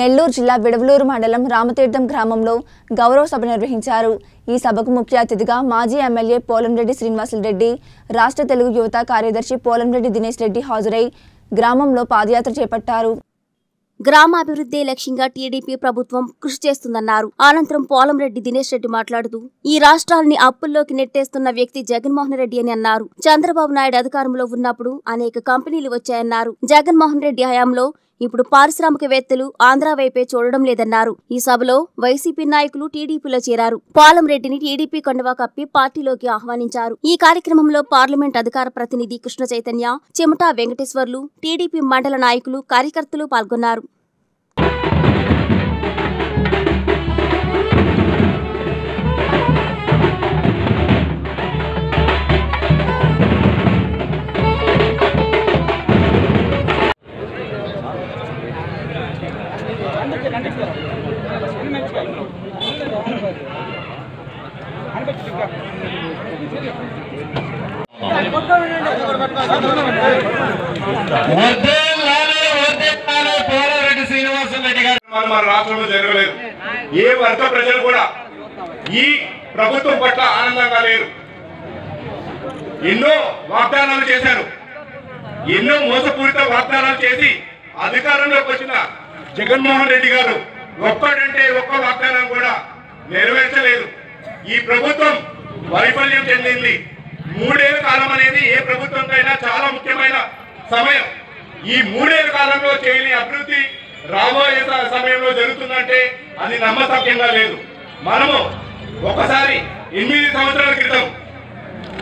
నెల్లూరు జిల్లా విడవలూరు మండలం రామతీర్థం గ్రామంలో గౌరవ సభ నిర్వహించారు। ఈ సభకు ముఖ్య అతిథిగా మాజీ ఎమ్మెల్యే పోలంరెడ్డి శ్రీనివాసులరెడ్డి, రాష్ట్ర తెలుగు యువత కార్యదర్శి పోలంరెడ్డి దినేశ్ రెడ్డి హాజరై గ్రామంలో పాదయాత్ర చేపట్టారు। గ్రామాభివృద్ధి లక్ష్యంగా టీడీపీ ప్రభుత్వం కృషి చేస్తుందన్నారు। అనంతరం పోలంరెడ్డి దినేశ్ రెడ్డి మాట్లాడుతూ ఈ రాష్ట్రాన్ని అప్పుల్లోకి నెట్టేస్తున్న వ్యక్తి జగన్మోహన్ రెడ్డి అని అన్నారు। చంద్రబాబు నాయుడు అధికారంలో ఉన్నప్పుడు అనేక కంపెనీలు వచ్చాయన్నారు। జగన్మోహన్ రెడ్డి హయాంలో ఇప్పుడు పారిశ్రామికవేత్తలు ఆంధ్ర వైపే చూడడం లేదన్నారు। ఈ సభలో వైసీపీ నాయకులు టీడీపీలో చేరారు। పోలంరెడ్డిని టీడీపీ కండువా కప్పి పార్టీలోకి ఆహ్వానించారు। ఈ కార్యక్రమంలో పార్లమెంట్ అధికార ప్రతినిధి కృష్ణచైతన్య, చెమట వెంకటేశ్వర్లు, టీడీపీ మండల నాయకులు, కార్యకర్తలు పాల్గొన్నారు। పోలంరెడ్డి శ్రీనివాసులరెడ్డి గారు మన రాష్ట్రంలో జరగలేదు। ఏ వర్గ ప్రజలు కూడా ఈ ప్రభుత్వం పట్ల ఆనందంగా లేరు। ఎన్నో వాగ్దానాలు చేశారు, ఎన్నో మోసపూరిత వాగ్దానాలు చేసి అధికారంలోకి వచ్చిన జగన్మోహన్ రెడ్డి గారు ఒక్కడంటే ఒక్క వాగ్దానం కూడా నెరవేర్చలేదు। ఈ ప్రభుత్వం వైఫల్యం చెందింది। మూడేళ్ల కాలం అనేది ఏ ప్రభుత్వంకైనా చాలా ముఖ్యమైన సమయం। ఈ మూడేళ్ల కాలంలో చేయని అభివృద్ధి రాబోయే సమయంలో జరుగుతుందంటే అది నమ్మసభ్యంగా లేదు। మనము ఒకసారి 8 సంవత్సరాల క్రితం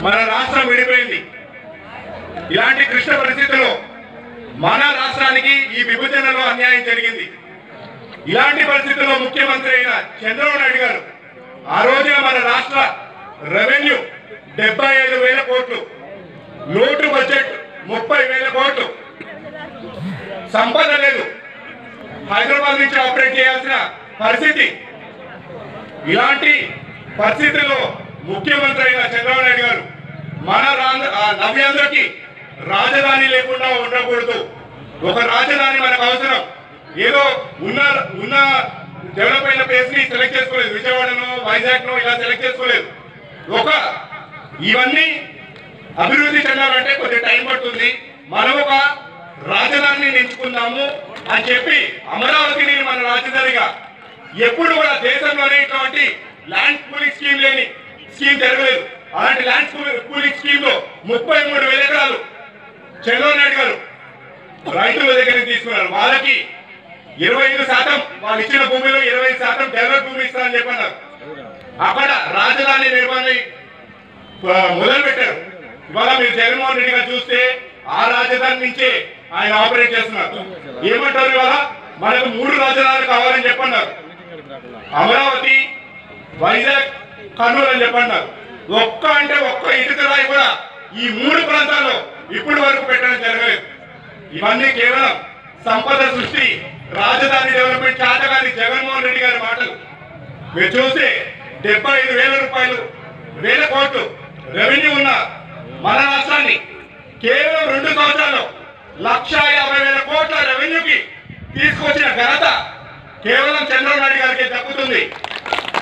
మన రాష్ట్రం విడిపోయింది। ఇలాంటి క్లిష్ట పరిస్థితుల్లో మన రాష్ట్రానికి ఈ విభజనలో అన్యాయం జరిగింది। ఇలాంటి పరిస్థితుల్లో ముఖ్యమంత్రి అయిన చంద్రబాబు నాయుడు గారు ఆ రోజున మన రాష్ట్ర రెవెన్యూ 75,000 కోట్లు, లోటు బడ్జెట్ 30,000 కోట్లు, సంపద లేదు, హైదరాబాద్ నుంచి ఆపరేట్ చేయాల్సిన పరిస్థితి। ఇలాంటి పరిస్థితుల్లో ముఖ్యమంత్రి అయిన చంద్రబాబు నాయుడు గారు మన నవ్యాంధ్రకి రాజధాని లేకుండా ఉండకూడదు, ఒక రాజధాని మనకు అవసరం। ఏదో ఉన్న డెవలప్ అయిన ప్లేస్ ని సెలెక్ట్ చేసుకోలేదు, విజయవాడను వైజాగ్ను ఇలా సెలెక్ట్ చేసుకోలేదు। ఒక ఇవన్నీ అభివృద్ధి చెందాలంటే కొద్దిగా టైం పడుతుంది, మనం ఒక రాజధానిని ఎంచుకుందాము అని చెప్పి అమరావతిని మన రాజధానిగా, ఎప్పుడు కూడా దేశంలోనే ఇటువంటి ల్యాండ్ పూలింగ్ స్కీమ్ లేని స్కీమ్ జరగలేదు। అలాంటి ల్యాండ్ పూలింగ్ స్కీమ్ లో 33,000 ఎకరాలు చంద్రబాబు నాయుడు గారు రైతుల దగ్గర తీసుకున్నారు। వాళ్ళకి 25% వాళ్ళు ఇచ్చిన భూమిలో 25% డెవలప్ భూమి ఇస్తారని చెప్పన్నారు। అక్కడ రాజధాని నిర్మాణం మొదలు పెట్టారు। ఇవాళ మీరు జగన్మోహన్ రెడ్డి గారు చూస్తే ఆ రాజధాని నుంచే ఆయన ఆపరేట్ చేస్తున్నారు। ఏమంటారు, ఇవాళ మనకు 3 రాజధానులు కావాలని చెప్పన్నారు, అమరావతి, వైజాగ్, కర్నూలు అని చెప్పన్నారు। ఒక్క అంటే ఒక్క ఇటుక రాయి కూడా ఈ 3 ప్రాంతాల్లో ఇప్పటి వరకు పెట్టడం జరగలేదు। ఇవన్నీ కేవలం సంపద సృష్టి, రాజధాని డెవలప్మెంట్ చేతగాని జగన్మోహన్ రెడ్డి గారి మాటలు। మీరు చూస్తే 75,000 కోట్లు రెవెన్యూ ఉన్న మన రాష్ట్రాన్ని కేవలం 2 సంవత్సరాల్లో 1,50,000 కోట్ల రెవెన్యూకి తీసుకొచ్చిన ఘనత కేవలం చంద్రబాబు నాయుడు గారికి దక్కుతుంది।